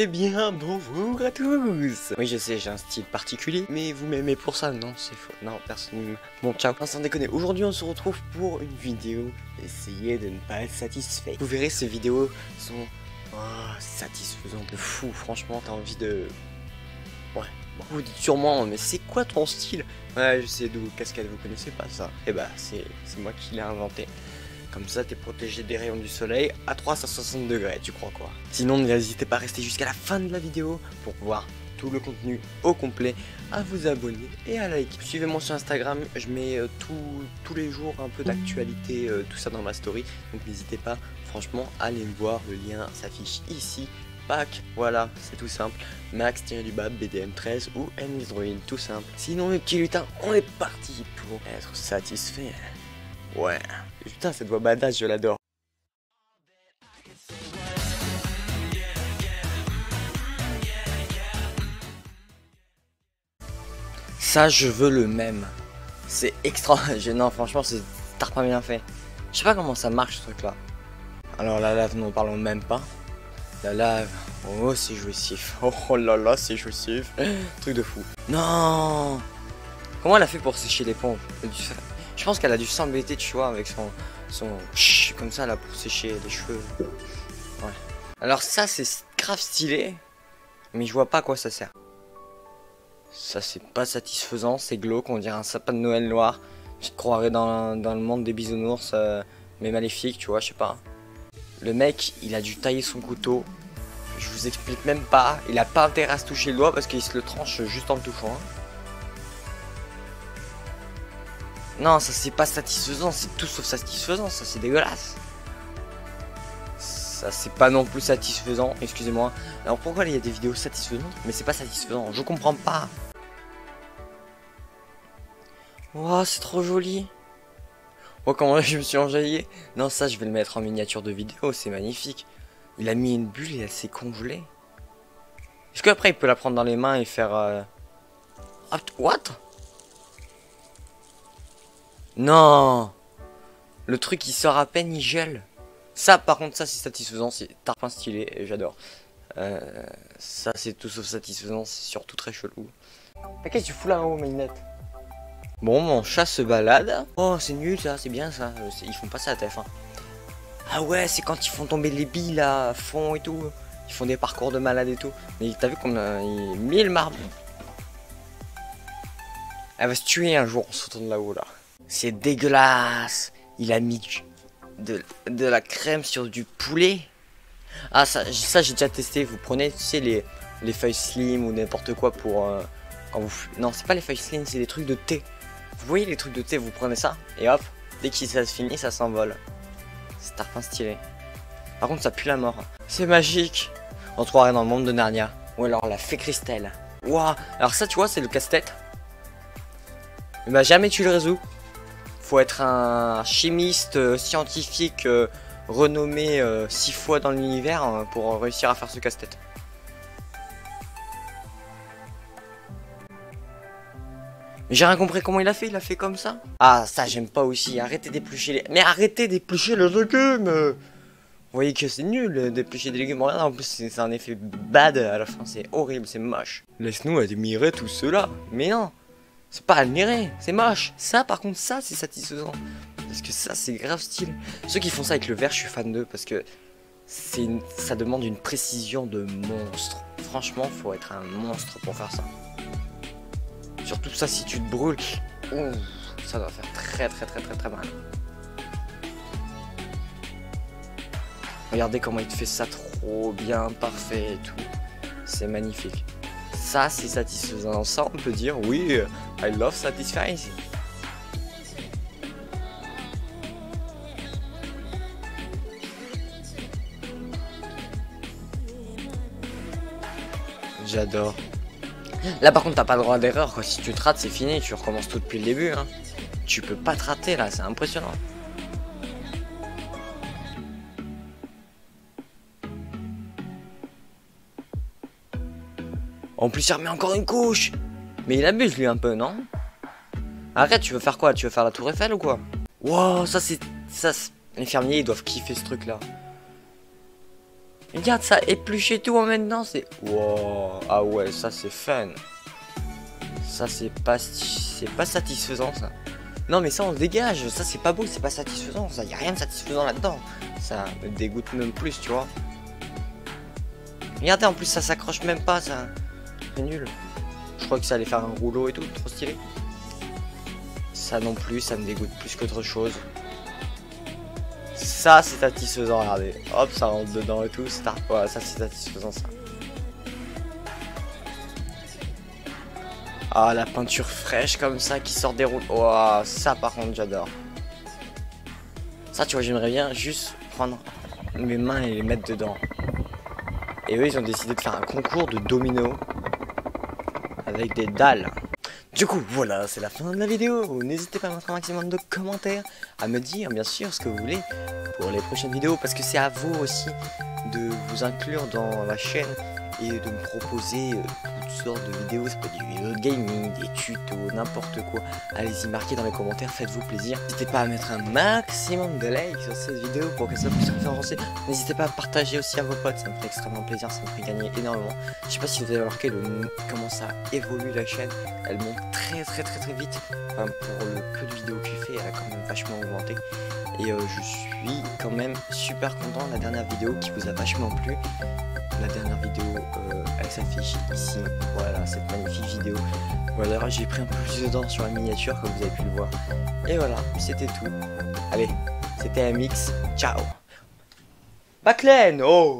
Eh bien, bonjour à tous. Oui, je sais, j'ai un style particulier, mais vous m'aimez pour ça. Non, c'est faux. Non, personne ne m'aime. Bon, ciao. Non, sans déconner, aujourd'hui, on se retrouve pour une vidéo. Essayez de ne pas être satisfait. Vous verrez, ces vidéos sont satisfaisantes de fou. Franchement, t'as envie de... Ouais. Bon, vous dites sûrement, mais c'est quoi ton style? Ouais, je sais d'où cascade, vous connaissez pas ça. Eh bah, c'est moi qui l'ai inventé. Comme ça, t'es protégé des rayons du soleil à 360 degrés, tu crois quoi? Sinon, n'hésitez pas à rester jusqu'à la fin de la vidéo pour voir tout le contenu au complet, à vous abonner et à liker. Suivez-moi sur Instagram, je mets tous les jours un peu d'actualité, tout ça dans ma story. Donc n'hésitez pas, franchement, allez me voir, le lien s'affiche ici. Pack, voilà, c'est tout simple. Max-du-bab, BDM13 ou Ennis Druine, tout simple. Sinon, mes petits lutins, on est parti pour être satisfait. Ouais. Putain, cette voix badass, je l'adore. Ça, je veux le même. C'est extra gênant, franchement, c'est pas bien fait. Je sais pas comment ça marche, ce truc-là. Alors, la lave, n'en parlons même pas. La lave, oh, c'est jouissif. Oh là là, c'est jouissif. Truc de fou. Non. Comment elle a fait pour sécher les pompes? Je pense qu'elle a dû s'embêter, tu vois, avec son comme ça là pour sécher les cheveux. Ouais. Alors ça c'est grave stylé, mais je vois pas à quoi ça sert. Ça c'est pas satisfaisant, c'est glauque, on dirait un sapin de Noël noir. Je te croirais dans le monde des bisounours, mais maléfique, tu vois, je sais pas. Le mec, il a dû tailler son couteau. Je vous explique même pas. Il a pas intérêt à se toucher le doigt parce qu'il se le tranche juste en le touchant. Hein. Non, ça c'est pas satisfaisant, c'est tout sauf satisfaisant, ça c'est dégueulasse. Ça c'est pas non plus satisfaisant, excusez-moi. Alors pourquoi il y a des vidéos satisfaisantes, mais c'est pas satisfaisant, je comprends pas. Wow, c'est trop joli. Oh, comment je me suis enjaillé. Non, ça je vais le mettre en miniature de vidéo, c'est magnifique. Il a mis une bulle et elle s'est congelée. Est-ce qu'après il peut la prendre dans les mains et faire... What? Non, le truc il sort à peine, il gèle. Ça par contre, ça c'est satisfaisant, c'est tarpin stylé, j'adore. Ça c'est tout sauf satisfaisant, c'est surtout très chelou. Mais qu'est-ce que tu fous là-haut, Maynette? Bon, mon chat se balade. Oh, c'est nul ça, c'est bien ça, ils font pas ça à TF. Hein. Ah ouais, c'est quand ils font tomber les billes là, à fond et tout. Ils font des parcours de malade et tout. Mais t'as vu qu'on a mis le marbre. Elle va se tuer un jour en sautant de là-haut là. C'est dégueulasse. Il a mis de la crème sur du poulet. Ah ça j'ai déjà testé. Vous prenez, tu sais, les feuilles slim ou n'importe quoi pour... quand vous... Non, c'est pas les feuilles slim, c'est des trucs de thé. Vous voyez les trucs de thé, vous prenez ça et hop, dès que ça se finit, ça s'envole. C'est tarpin stylé. Par contre, ça pue la mort. C'est magique. On se croirait dans le monde de Narnia. Ou alors la fée Cristelle. Waouh. Alors ça, tu vois, c'est le casse-tête. Mais bah jamais tu le résous. Faut être un chimiste scientifique renommé 6 fois dans l'univers pour réussir à faire ce casse-tête. Mais j'ai rien compris comment il a fait comme ça. Ah ça j'aime pas aussi, arrêtez d'éplucher les... Mais arrêtez d'éplucher les légumes. Vous voyez que c'est nul d'éplucher des légumes, en plus c'est un effet bad à la fin, c'est horrible, c'est moche. Laisse-nous admirer tout cela, mais non. C'est pas admiré, c'est moche. Ça par contre, ça c'est satisfaisant. Parce que ça c'est grave style. Ceux qui font ça avec le verre, je suis fan d'eux. Parce que ça demande une précision de monstre. Franchement, faut être un monstre pour faire ça. Surtout ça si tu te brûles. Ouh, ça doit faire très mal. Regardez comment il te fait ça trop bien, parfait et tout. C'est magnifique. Ça c'est satisfaisant, ça on peut dire oui, I love satisfying. J'adore. Là par contre t'as pas le droit d'erreur quoi, si tu te rates c'est fini, tu recommences tout depuis le début hein. Tu peux pas te rater là, c'est impressionnant. En plus, il remet encore une couche. Mais il abuse, lui, un peu, non? Arrête, tu veux faire quoi? Tu veux faire la tour Eiffel ou quoi? Wow, ça, c'est... Les fermiers, ils doivent kiffer ce truc-là. Regarde ça, éplucher tout en même temps, c'est... Wow, ah ouais, ça c'est fun. Ça c'est pas satisfaisant ça. Non mais ça on se dégage, ça c'est pas beau, c'est pas satisfaisant, ça y a rien de satisfaisant là-dedans. Ça me dégoûte même plus, tu vois. Regardez, en plus ça s'accroche même pas, ça. C'est nul. Je crois que ça allait faire un rouleau et tout, trop stylé. Ça non plus, ça me dégoûte plus qu'autre chose. Ça c'est satisfaisant, regardez. Hop, ça rentre dedans et tout, ça, voilà, ça c'est satisfaisant ça. Ah, la peinture fraîche comme ça qui sort des rouleaux. Waouh, ça par contre j'adore. Ça tu vois, j'aimerais bien juste prendre mes mains et les mettre dedans. Et eux ils ont décidé de faire un concours de dominos avec des dalles. Du coup voilà, c'est la fin de la vidéo. N'hésitez pas à mettre un maximum de commentaires, à me dire bien sûr ce que vous voulez pour les prochaines vidéos, parce que c'est à vous aussi de vous inclure dans la chaîne et de me proposer toutes sortes de vidéos. Ça peut être des vidéos de gaming, des tutos, n'importe quoi. Allez-y, marquez dans les commentaires, faites-vous plaisir. N'hésitez pas à mettre un maximum de likes sur cette vidéo pour qu'elle soit plus référencée. N'hésitez pas à partager aussi à vos potes, ça me fait extrêmement plaisir, ça me fait gagner énormément. Je sais pas si vous avez remarqué comment ça évolue la chaîne, elle monte très vite. Enfin, pour le peu de vidéos que j'ai fait, elle a quand même vachement augmenté. Et je suis quand même super content de la dernière vidéo qui vous a vachement plu. La dernière vidéo, elle s'affiche ici. Voilà, cette magnifique vidéo. Voilà, j'ai pris un peu plus de temps sur la miniature, comme vous avez pu le voir. Et voilà, c'était tout. Allez, c'était MX. Ciao. Backlane. Oh.